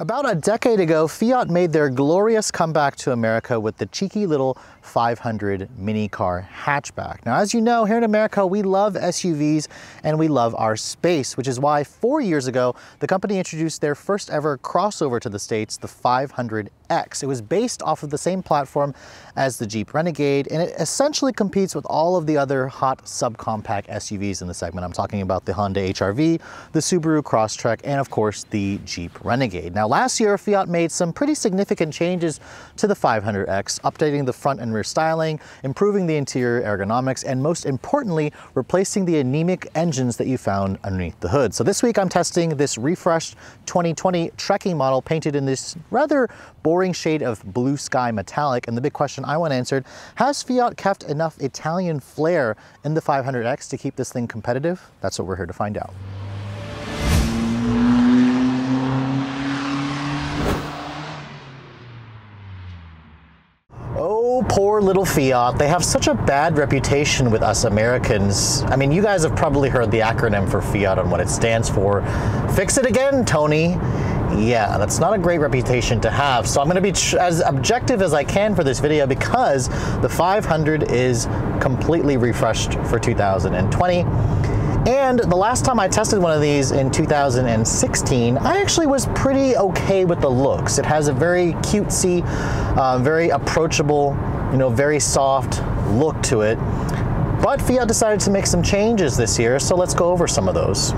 About a decade ago, Fiat made their glorious comeback to America with the cheeky little 500 mini car hatchback. Now, as you know, here in America, we love SUVs and we love our space, which is why 4 years ago, the company introduced their first ever crossover to the States, the 500X. It was based off of the same platform as the Jeep Renegade, and it essentially competes with all of the other hot subcompact SUVs in the segment. I'm talking about the Honda HR-V, the Subaru Crosstrek, and of course, the Jeep Renegade. Now, last year, Fiat made some pretty significant changes to the 500X, updating the front and rear styling, improving the interior ergonomics, and most importantly, replacing the anemic engines that you found underneath the hood. So this week, I'm testing this refreshed 2020 Trekking model painted in this rather boring shade of blue sky metallic. And the big question I want answered, has Fiat kept enough Italian flair in the 500X to keep this thing competitive? That's what we're here to find out. Poor little Fiat. They have such a bad reputation with us Americans. I mean, you guys have probably heard the acronym for Fiat and what it stands for. Fix it again, Tony. Yeah, that's not a great reputation to have. So I'm going to be as objective as I can for this video because the 500 is completely refreshed for 2020. And the last time I tested one of these in 2016, I actually was pretty okay with the looks. It has a very cutesy, very approachable, you know, very soft look to it. But Fiat decided to make some changes this year, so let's go over some of those.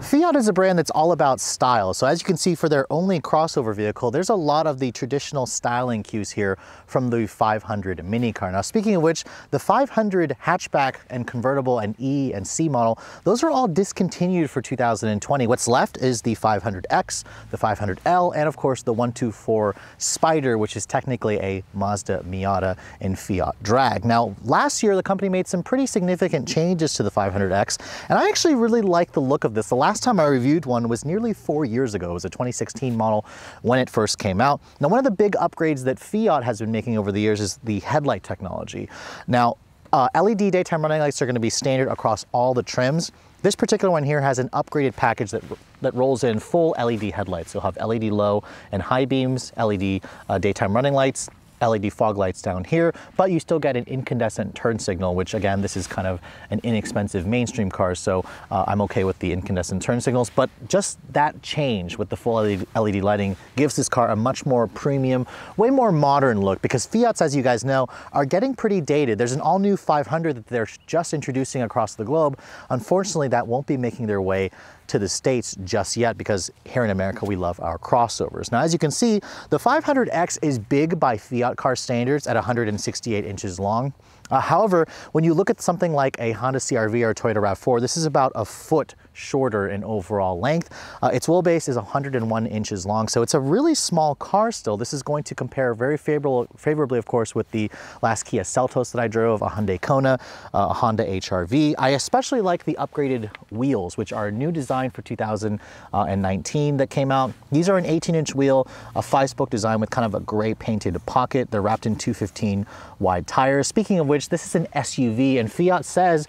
Fiat is a brand that's all about style. So as you can see, for their only crossover vehicle, there's a lot of the traditional styling cues here from the 500 mini car. Now, speaking of which, the 500 hatchback and convertible and E and C model, those are all discontinued for 2020. What's left is the 500X, the 500L, and of course the 124 Spider, which is technically a Mazda Miata and Fiat drag. Now, last year, the company made some pretty significant changes to the 500X, and I actually really like the look of this. The last time I reviewed one was nearly 4 years ago. It was a 2016 model when it first came out. Now, one of the big upgrades that Fiat has been making over the years is the headlight technology. Now, LED daytime running lights are going to be standard across all the trims. This particular one here has an upgraded package that rolls in full LED headlights. You'll have LED low and high beams, LED daytime running lights, LED fog lights down here, but you still get an incandescent turn signal, which again, this is kind of an inexpensive mainstream car, so I'm okay with the incandescent turn signals, but just that change with the full LED lighting gives this car a much more premium, way more modern look, because Fiats, as you guys know, are getting pretty dated. There's an all new 500 that they're just introducing across the globe. Unfortunately, that won't be making their way to the States just yet, because here in America, we love our crossovers. Now, as you can see, the 500X is big by Fiat car standards at 168 inches long. However, when you look at something like a Honda CR-V or a Toyota RAV4, this is about a foot shorter in overall length. Its wheelbase is 101 inches long, so it's a really small car still. This is going to compare very favorably, of course, with the last Kia Seltos that I drove, a Hyundai Kona, a Honda HR-V. I especially like the upgraded wheels, which are a new design for 2019 that came out. These are an 18-inch wheel, a 5-spoke design with kind of a gray painted pocket. They're wrapped in 215 wide tires. Speaking of which, this is an SUV, and Fiat says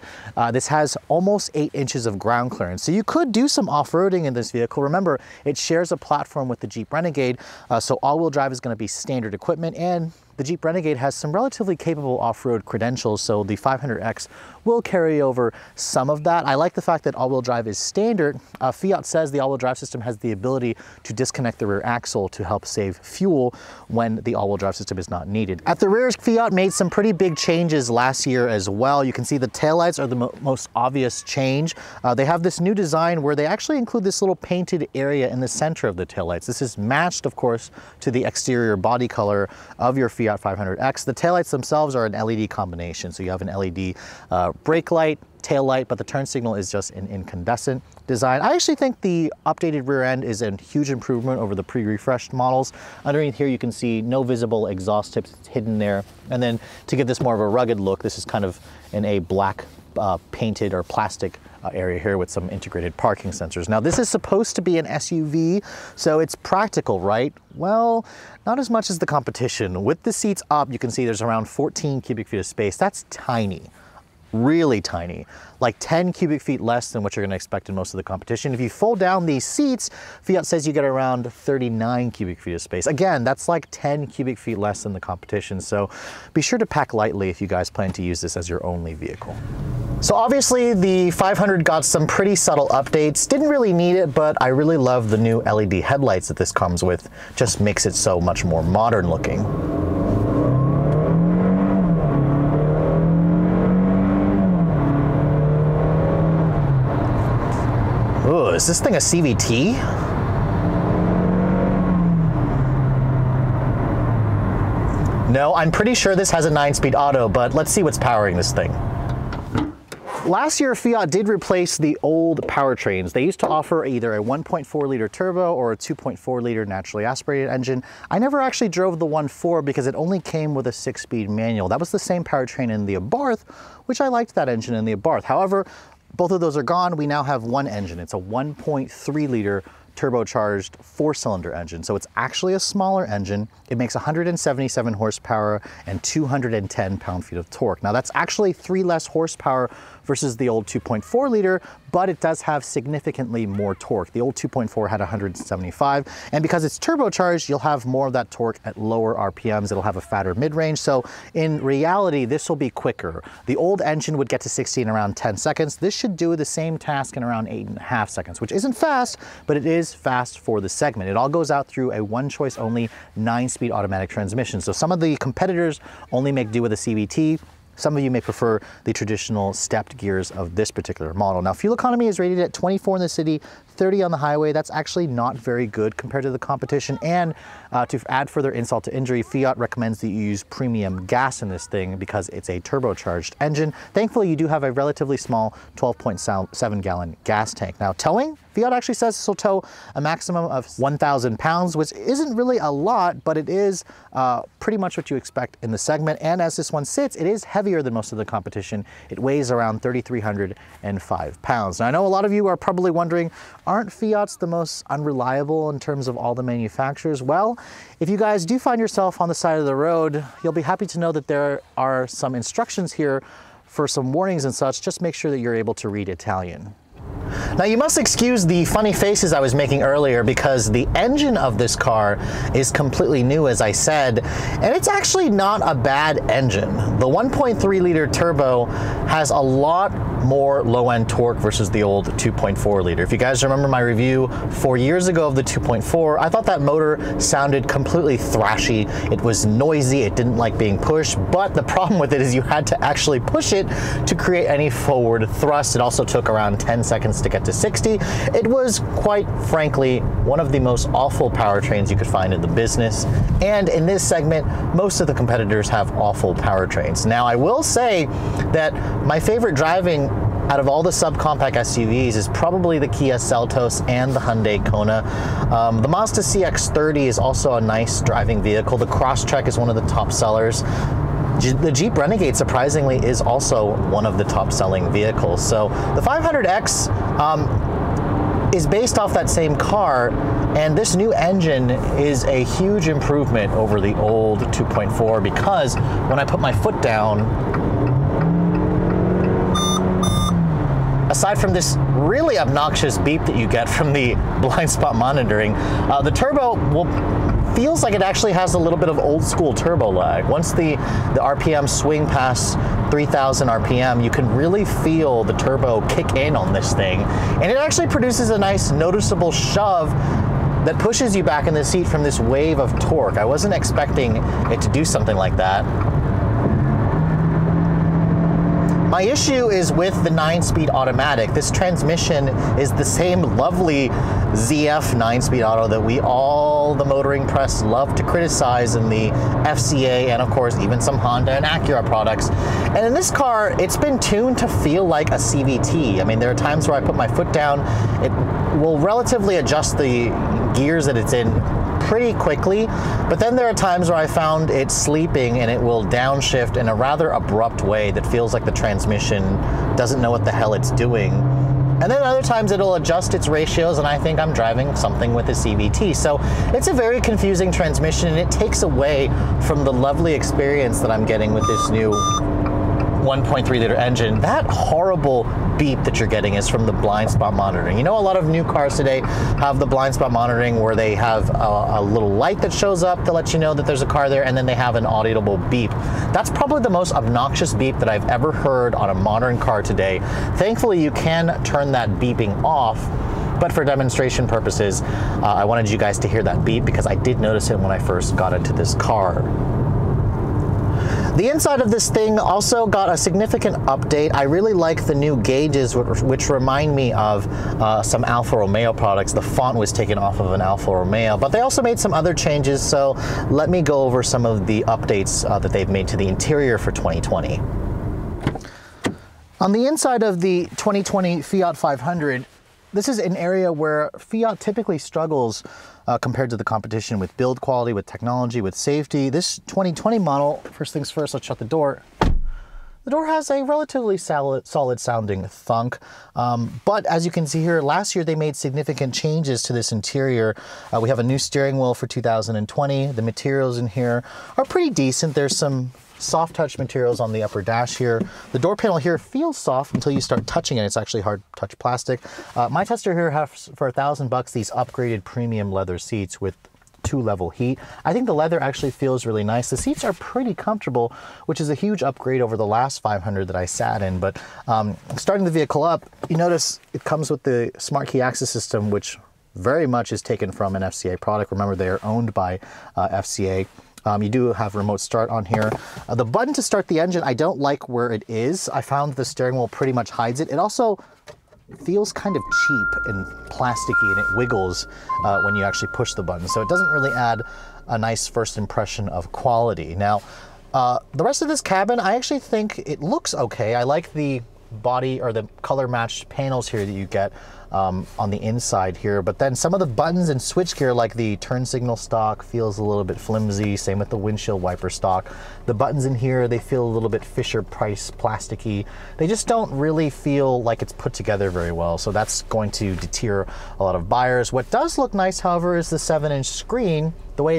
this has almost 8 inches of ground clearance. So you could do some off-roading in this vehicle. Remember, it shares a platform with the Jeep Renegade, so all-wheel drive is going to be standard equipment, and the Jeep Renegade has some relatively capable off-road credentials, so the 500X will carry over some of that. I like the fact that all-wheel drive is standard. Fiat says the all-wheel drive system has the ability to disconnect the rear axle to help save fuel when the all-wheel drive system is not needed. At the rear, Fiat made some pretty big changes last year as well. You can see the taillights are the most obvious change. They have this new design where they actually include this little painted area in the center of the taillights. This is matched, of course, to the exterior body color of your Fiat 500X. The taillights themselves are an LED combination. So you have an LED brake light, tail light, but the turn signal is just an incandescent design. I actually think the updated rear end is a huge improvement over the pre-refreshed models. Underneath here, you can see no visible exhaust tips hidden there. And then to give this more of a rugged look, this is kind of in a black painted or plastic area here with some integrated parking sensors. Now, this is supposed to be an SUV, so it's practical, right? Well, not as much as the competition. With the seats up, you can see there's around 14 cubic feet of space. That's tiny. really tiny, like 10 cubic feet less than what you're going to expect in most of the competition. If you fold down these seats, Fiat says you get around 39 cubic feet of space. Again, that's like 10 cubic feet less than the competition, so be sure to pack lightly if you guys plan to use this as your only vehicle. So obviously the 500 got some pretty subtle updates. Didn't really need it, but I really love the new LED headlights that this comes with. Just makes it so much more modern looking. Ooh, is this thing a CVT? No, I'm pretty sure this has a 9-speed auto, but let's see what's powering this thing. Last year, Fiat did replace the old powertrains. They used to offer either a 1.4-liter turbo or a 2.4-liter naturally aspirated engine. I never actually drove the 1.4 because it only came with a 6-speed manual. That was the same powertrain in the Abarth, which I liked that engine in the Abarth. However, both of those are gone. We now have one engine. It's a 1.3-liter turbocharged 4-cylinder engine. So it's actually a smaller engine. It makes 177 horsepower and 210 pound-feet of torque. Now that's actually 3 less horsepower versus the old 2.4-liter, but it does have significantly more torque. The old 2.4 had 175, and because it's turbocharged, you'll have more of that torque at lower RPMs. It'll have a fatter mid-range, so in reality, this will be quicker. The old engine would get to 60 in around 10 seconds. This should do the same task in around 8.5 seconds, which isn't fast, but it is fast for the segment. It all goes out through a one-choice-only 9-speed automatic transmission. So some of the competitors only make do with a CVT. Some of you may prefer the traditional stepped gears of this particular model. Now, fuel economy is rated at 24 in the city, 30 on the highway. That's actually not very good compared to the competition. And to add further insult to injury, Fiat recommends that you use premium gas in this thing because it's a turbocharged engine. Thankfully, you do have a relatively small 12.7-gallon gas tank. Now, towing? Fiat actually says this will tow a maximum of 1,000 pounds, which isn't really a lot, but it is pretty much what you expect in the segment. And as this one sits, it is heavier than most of the competition. It weighs around 3,305 pounds. Now, I know a lot of you are probably wondering, aren't Fiats the most unreliable in terms of all the manufacturers? Well, if you guys do find yourself on the side of the road, you'll be happy to know that there are some instructions here for some warnings and such. Just make sure that you're able to read Italian. Now you must excuse the funny faces I was making earlier because the engine of this car is completely new, as I said, and it's actually not a bad engine. The 1.3-liter turbo has a lot more low-end torque versus the old 2.4-liter. If you guys remember my review 4 years ago of the 2.4, I thought that motor sounded completely thrashy. It was noisy, it didn't like being pushed, but the problem with it is you had to actually push it to create any forward thrust. It also took around 10 seconds to get to 60. It was, quite frankly, one of the most awful powertrains you could find in the business. And in this segment, most of the competitors have awful powertrains. Now, I will say that my favorite driving out of all the subcompact SUVs is probably the Kia Seltos and the Hyundai Kona. The Mazda CX-30 is also a nice driving vehicle. The Crosstrek is one of the top sellers. The Jeep Renegade, surprisingly, is also one of the top-selling vehicles. So the 500X is based off that same car, and this new engine is a huge improvement over the old 2.4 because when I put my foot down, aside from this really obnoxious beep that you get from the blind spot monitoring, the turbo feels like it actually has a little bit of old-school turbo lag. Once the RPM swing past 3,000 RPM, you can really feel the turbo kick in on this thing. And it actually produces a nice noticeable shove that pushes you back in the seat from this wave of torque. I wasn't expecting it to do something like that. My issue is with the 9-speed automatic. This transmission is the same lovely ZF 9-speed auto that we all, the motoring press, love to criticize in the FCA and, of course, even some Honda and Acura products. And in this car, it's been tuned to feel like a CVT. I mean, there are times where I put my foot down, it will relatively adjust the gears that it's in pretty quickly, but then there are times where I found it sleeping and it will downshift in a rather abrupt way that feels like the transmission doesn't know what the hell it's doing. And then other times it'll adjust its ratios and I think I'm driving something with a CVT. So it's a very confusing transmission and it takes away from the lovely experience that I'm getting with this new 1.3-liter engine, that horrible beep that you're getting is from the blind spot monitoring. You know, a lot of new cars today have the blind spot monitoring where they have a little light that shows up to let you know that there's a car there, and then they have an audible beep. That's probably the most obnoxious beep that I've ever heard on a modern car today. Thankfully, you can turn that beeping off, but for demonstration purposes, I wanted you guys to hear that beep because I did notice it when I first got into this car. The inside of this thing also got a significant update. I really like the new gauges, which remind me of some Alfa Romeo products. The font was taken off of an Alfa Romeo, but they also made some other changes, so let me go over some of the updates that they've made to the interior for 2020. On the inside of the 2020 Fiat 500, this is an area where Fiat typically struggles compared to the competition with build quality, with technology, with safety. This 2020 model, first things first, let's shut the door. The door has a relatively solid sounding thunk, but as you can see here, last year they made significant changes to this interior. We have a new steering wheel for 2020. The materials in here are pretty decent. There's some soft touch materials on the upper dash here. The door panel here feels soft until you start touching it. It's actually hard touch plastic. My tester here has for $1,000 these upgraded premium leather seats with two-level heat. I think the leather actually feels really nice. The seats are pretty comfortable, which is a huge upgrade over the last 500 that I sat in. But starting the vehicle up, you notice it comes with the smart key access system, which very much is taken from an FCA product. Remember, they are owned by FCA. You do have remote start on here. The button to start the engine, I don't like where it is. I found the steering wheel pretty much hides it. It also feels kind of cheap and plasticky, and it wiggles when you actually push the button. So it doesn't really add a nice first impression of quality. Now, the rest of this cabin, I actually think it looks okay. I like the body or the color matched panels here that you get on the inside here, but then some of the buttons and switch gear, like the turn signal stock, feels a little bit flimsy. Same with the windshield wiper stock. The buttons in here, they feel a little bit Fisher-Price plasticky. They just don't really feel like it's put together very well, so that's going to deter a lot of buyers. What does look nice, however, is the 7-inch screen. The way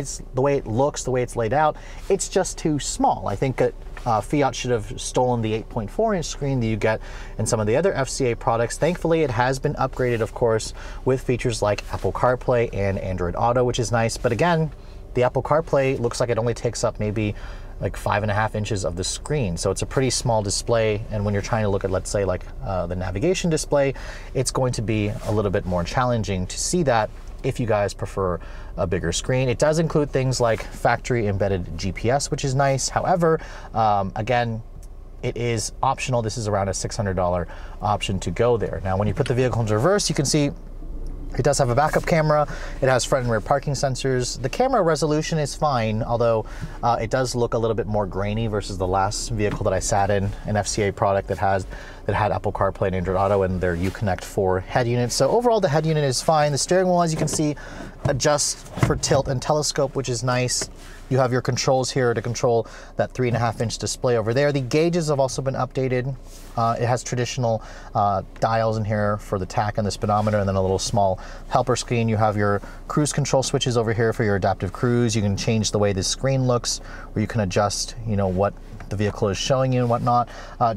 it looks, the way it's laid out, it's just too small. I think it Fiat should have stolen the 8.4-inch screen that you get in some of the other FCA products. Thankfully, it has been upgraded, of course, with features like Apple CarPlay and Android Auto, which is nice. But again, the Apple CarPlay looks like it only takes up maybe like 5.5 inches of the screen. So it's a pretty small display. And when you're trying to look at, let's say, like the navigation display, it's going to be a little bit more challenging to see that if you guys prefer a bigger screen. It does include things like factory embedded GPS, which is nice. However, again, it is optional. This is around a $600 option to go there. Now, when you put the vehicle into reverse, you can see it does have a backup camera. It has front and rear parking sensors. The camera resolution is fine, although it does look a little bit more grainy versus the last vehicle that I sat in, an FCA product that had Apple CarPlay and Android Auto and their Uconnect 4 head unit. So overall, the head unit is fine. The steering wheel, as you can see, adjusts for tilt and telescope, which is nice. You have your controls here to control that 3.5-inch display over there. The gauges have also been updated. It has traditional dials in here for the tach and the speedometer, and then a little small helper screen. You have your cruise control switches over here for your adaptive cruise. You can change the way this screen looks, where you can adjust, you know, what the vehicle is showing you and whatnot.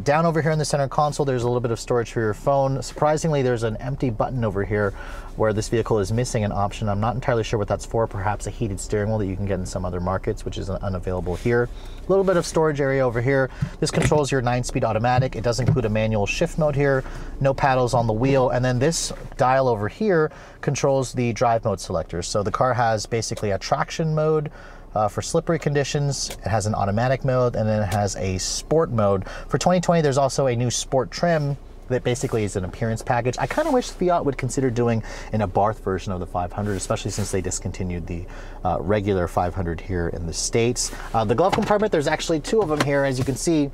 Down over here in the center console, there's a little bit of storage for your phone. Surprisingly, there's an empty button over here where this vehicle is missing an option. I'm not entirely sure what that's for. Perhaps a heated steering wheel that you can get in some other markets, which is unavailable here. A little bit of storage area over here. This controls your 9-speed automatic. It does include a manual shift mode here, no paddles on the wheel. And then this dial over here controls the drive mode selector. So the car has basically a traction mode, for slippery conditions. It has an automatic mode, and then it has a sport mode. For 2020, there's also a new sport trim that basically is an appearance package. I kind of wish Fiat would consider doing an Abarth version of the 500, especially since they discontinued the regular 500 here in the States. The glove compartment, there's actually two of them here, as you can see.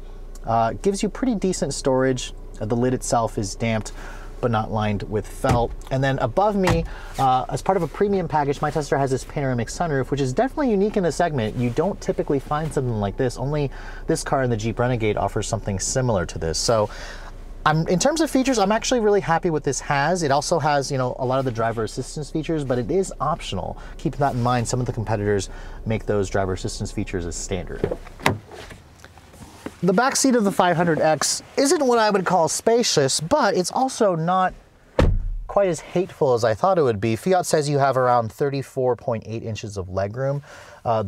Gives you pretty decent storage. The lid itself is damped, but not lined with felt. And then above me, as part of a premium package, my tester has this panoramic sunroof, which is definitely unique in the segment. You don't typically find something like this. Only this car and the Jeep Renegade offers something similar to this. So in terms of features, I'm actually really happy with this has. It also has, you know, a lot of the driver assistance features, but it is optional. Keep that in mind. Some of the competitors make those driver assistance features as standard. The back seat of the 500X isn't what I would call spacious, but it's also not quite as hateful as I thought it would be. Fiat says you have around 34.8 inches of legroom.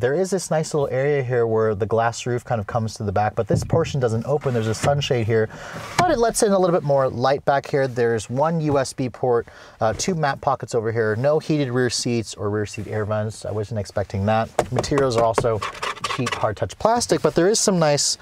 There is this nice little area here where the glass roof kind of comes to the back, but this portion doesn't open. There's a sunshade here, but it lets in a little bit more light back here. There's one USB port, two map pockets over here, no heated rear seats or rear seat air vents. I wasn't expecting that. Materials are also cheap hard touch plastic, but there is some nice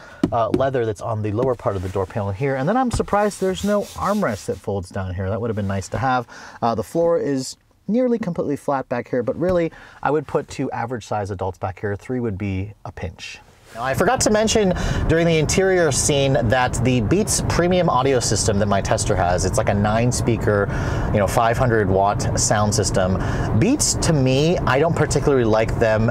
leather that's on the lower part of the door panel here. And then I'm surprised there's no armrest that folds down here. That would have been nice to have. The floor is nearly completely flat back here, but really I would put two average size adults back here. Three would be a pinch. Now, I forgot to mention during the interior scene that the Beats premium audio system that my tester has, it's like a 9-speaker, 500-watt sound system. Beats, to me, I don't particularly like them,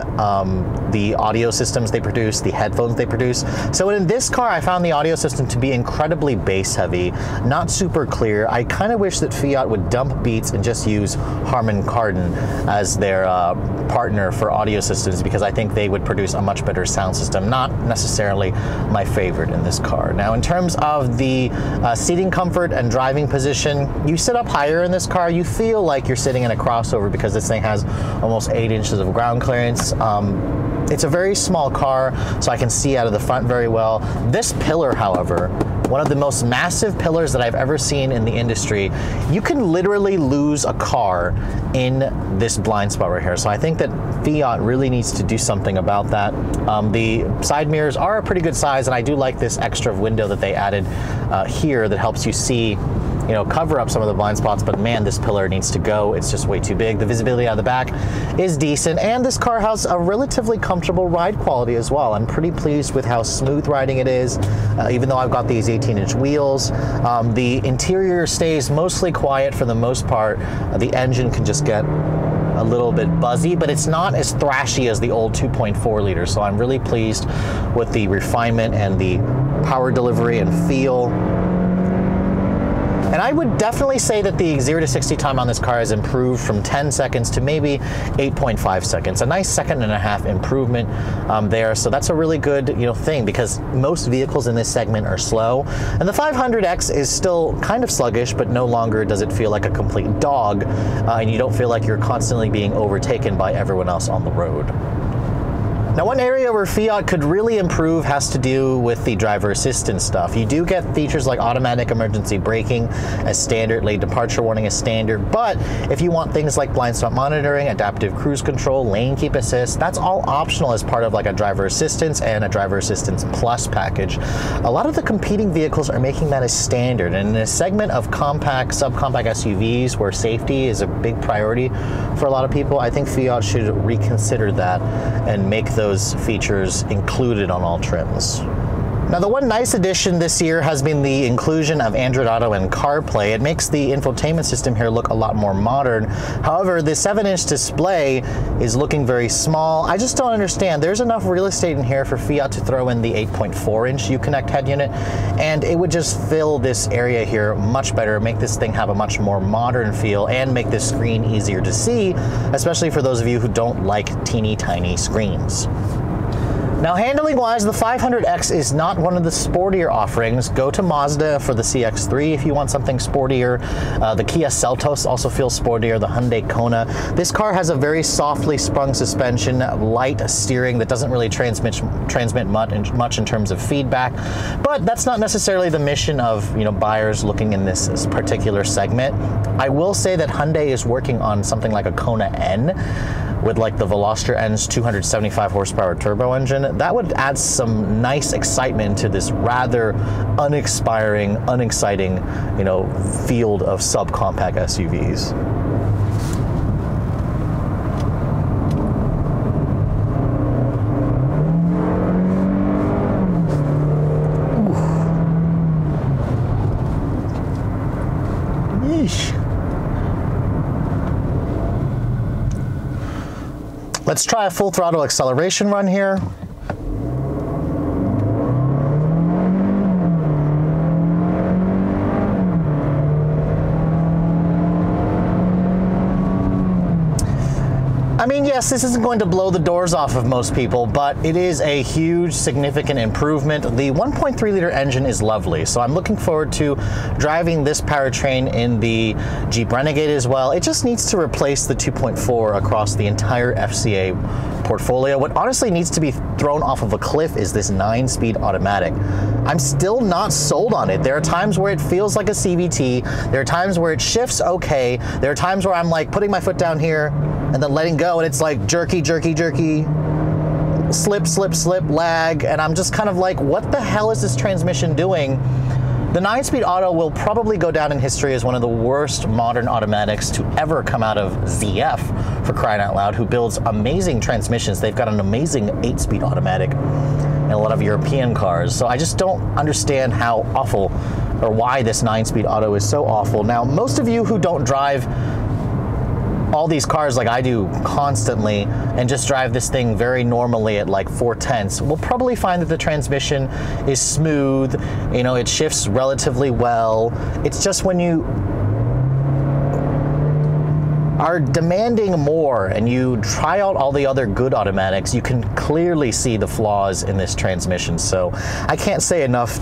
the audio systems they produce, the headphones they produce. So in this car, I found the audio system to be incredibly bass heavy, not super clear. I kind of wish that Fiat would dump Beats and just use Harman Kardon as their partner for audio systems, because I think they would produce a much better sound system. Not necessarily my favorite in this car. Now, in terms of the seating comfort and driving position, you sit up higher in this car. You feel like you're sitting in a crossover because this thing has almost 8 inches of ground clearance. It's a very small car, so I can see out of the front very well. This pillar, however, one of the most massive pillars that I've ever seen in the industry, you can literally lose a car in this blind spot right here. So I think that Fiat really needs to do something about that. The side mirrors are a pretty good size, and I do like this extra window that they added here that helps you see, cover up some of the blind spots, but man, this pillar needs to go. It's just way too big. The visibility out of the back is decent, and this car has a relatively comfortable ride quality as well. I'm pretty pleased with how smooth riding it is, even though I've got these 18-inch wheels. The interior stays mostly quiet for the most part. The engine can just get a little bit buzzy, but it's not as thrashy as the old 2.4 liter, so I'm really pleased with the refinement and the power delivery and feel. And I would definitely say that the 0 to 60 time on this car has improved from 10 seconds to maybe 8.5 seconds. A nice 1.5 second improvement there. So that's a really good thing, because most vehicles in this segment are slow. And the 500X is still kind of sluggish, but no longer does it feel like a complete dog. And you don't feel like you're constantly being overtaken by everyone else on the road. Now, one area where Fiat could really improve has to do with the driver assistance stuff. You do get features like automatic emergency braking as standard, lane departure warning as standard, but if you want things like blind spot monitoring, adaptive cruise control, lane keep assist, that's all optional as part of like a driver assistance and a driver assistance plus package. A lot of the competing vehicles are making that as standard, and in a segment of compact, subcompact SUVs where safety is a big priority for a lot of people, I think Fiat should reconsider that and make those features included on all trims. Now, the one nice addition this year has been the inclusion of Android Auto and CarPlay. It makes the infotainment system here look a lot more modern. However, the 7-inch display is looking very small. I just don't understand. There's enough real estate in here for Fiat to throw in the 8.4-inch Uconnect head unit, and it would just fill this area here much better, make this thing have a much more modern feel, and make this screen easier to see, especially for those of you who don't like teeny tiny screens. Now, handling-wise, the 500X is not one of the sportier offerings. Go to Mazda for the CX-30 if you want something sportier. The Kia Seltos also feels sportier, the Hyundai Kona. This car has a very softly sprung suspension, light steering that doesn't really transmit much in terms of feedback. But that's not necessarily the mission of buyers looking in this particular segment. I will say that Hyundai is working on something like a Kona N, with like the Veloster N's 275 horsepower turbo engine. That would add some nice excitement to this rather unexciting, field of subcompact SUVs. Let's try a full throttle acceleration run here. I mean, yes, this isn't going to blow the doors off of most people, but it is a huge, significant improvement. The 1.3 liter engine is lovely, so I'm looking forward to driving this powertrain in the Jeep Renegade as well. It just needs to replace the 2.4 across the entire FCA portfolio. What honestly needs to be thrown off of a cliff is this 9-speed automatic. I'm still not sold on it. There are times where it feels like a CVT. There are times where it shifts okay. There are times where I'm like putting my foot down here and then letting go, and it's like jerky, jerky, jerky, slip, slip, slip, lag, and I'm just kind of like, what the hell is this transmission doing? The 9-speed auto will probably go down in history as one of the worst modern automatics to ever come out of ZF, for crying out loud, who builds amazing transmissions. They've got an amazing 8-speed automatic in a lot of European cars. So I just don't understand how awful, or why this 9-speed auto is so awful. Now, most of you who don't drive all these cars like I do constantly and just drive this thing very normally at like 4/10, we'll probably find that the transmission is smooth, you know, it shifts relatively well. It's just when you are demanding more and you try out all the other good automatics, you can clearly see the flaws in this transmission. So I can't say enough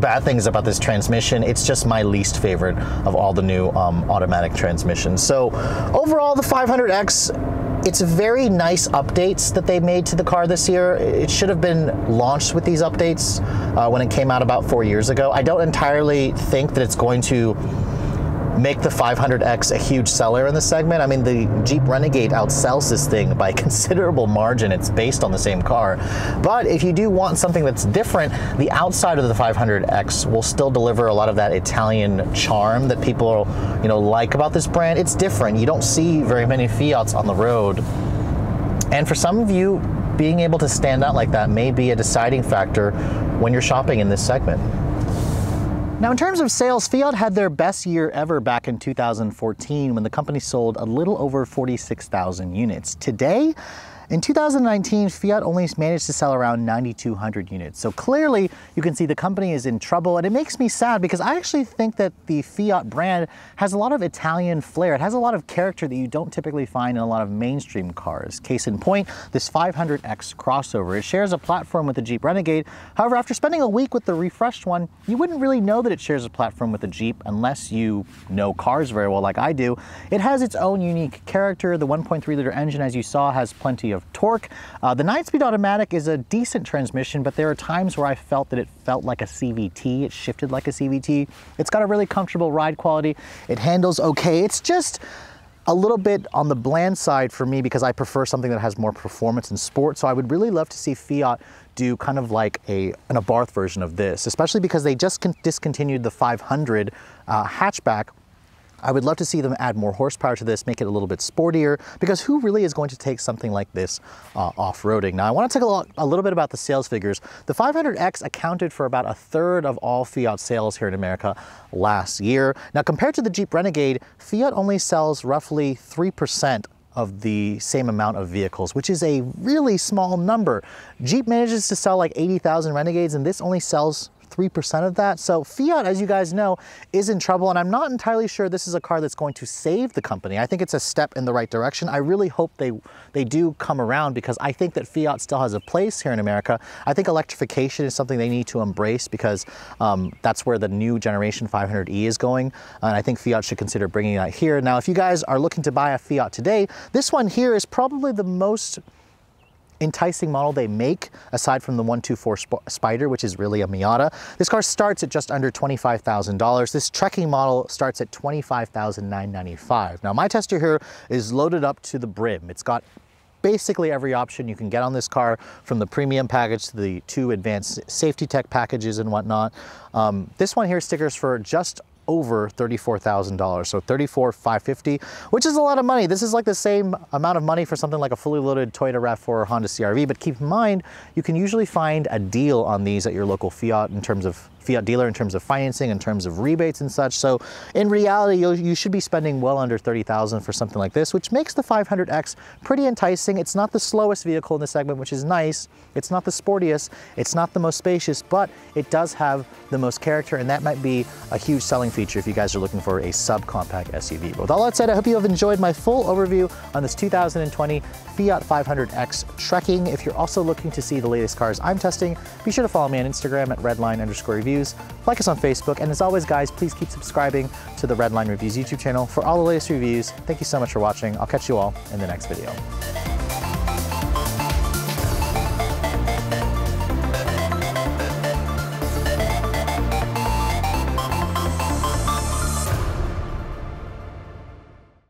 bad things about this transmission. It's just my least favorite of all the new automatic transmissions. So overall, the 500X, it's very nice updates that they made to the car this year. It should have been launched with these updates when it came out about 4 years ago. I don't entirely think that it's going to make the 500X a huge seller in the segment. I mean, the Jeep Renegade outsells this thing by a considerable margin. It's based on the same car. But if you do want something that's different, the outside of the 500X will still deliver a lot of that Italian charm that people, you know, like about this brand. It's different. You don't see very many Fiats on the road. And for some of you, being able to stand out like that may be a deciding factor when you're shopping in this segment. Now, in terms of sales, Fiat had their best year ever back in 2014 when the company sold a little over 46,000 units. Today, in 2019, Fiat only managed to sell around 9,200 units. So clearly, you can see the company is in trouble, and it makes me sad because I actually think that the Fiat brand has a lot of Italian flair. It has a lot of character that you don't typically find in a lot of mainstream cars. Case in point, this 500X crossover. It shares a platform with the Jeep Renegade. However, after spending a week with the refreshed one, you wouldn't really know that it shares a platform with the Jeep unless you know cars very well like I do. It has its own unique character. The 1.3 liter engine, as you saw, has plenty of torque. The 9-speed automatic is a decent transmission, but there are times where I felt that it felt like a CVT. It shifted like a CVT. It's got a really comfortable ride quality. It handles okay. It's just a little bit on the bland side for me because I prefer something that has more performance and sport. So I would really love to see Fiat do kind of like an Abarth version of this, especially because they just discontinued the 500 hatchback. I would love to see them add more horsepower to this, make it a little bit sportier, because who really is going to take something like this off-roading? Now, I want to talk a little bit about the sales figures. The 500X accounted for about a third of all Fiat sales here in America last year. Now, compared to the Jeep Renegade, Fiat only sells roughly 3% of the same amount of vehicles, which is a really small number. Jeep manages to sell like 80,000 Renegades, and this only sells 3% of that. So Fiat, as you guys know, is in trouble, and I'm not entirely sure this is a car that's going to save the company. I think it's a step in the right direction. I really hope they do come around because I think that Fiat still has a place here in America. I think electrification is something they need to embrace because that's where the new generation 500e is going, and I think Fiat should consider bringing that here. Now, if you guys are looking to buy a Fiat today, this one here is probably the most enticing model they make, aside from the 124 Spider, which is really a Miata. This car starts at just under $25,000. This trekking model starts at $25,995. Now, my tester here is loaded up to the brim. It's got basically every option you can get on this car, from the premium package to the two advanced safety tech packages and whatnot. This one here stickers for just over $34,000, so $34,550, which is a lot of money. This is like the same amount of money for something like a fully loaded Toyota RAV4 or Honda CR-V, but keep in mind, you can usually find a deal on these at your local Fiat in terms of Fiat dealer in terms of financing, in terms of rebates and such. So in reality, you should be spending well under $30,000 for something like this, which makes the 500X pretty enticing. It's not the slowest vehicle in the segment, which is nice. It's not the sportiest. It's not the most spacious, but it does have the most character, and that might be a huge selling feature if you guys are looking for a subcompact SUV. But with all that said, I hope you have enjoyed my full overview on this 2020 Fiat 500X trekking. If you're also looking to see the latest cars I'm testing, be sure to follow me on Instagram at redline_reviews. Like us on Facebook, and as always, guys, please keep subscribing to the Redline Reviews YouTube channel for all the latest reviews. Thank you so much for watching. I'll catch you all in the next video.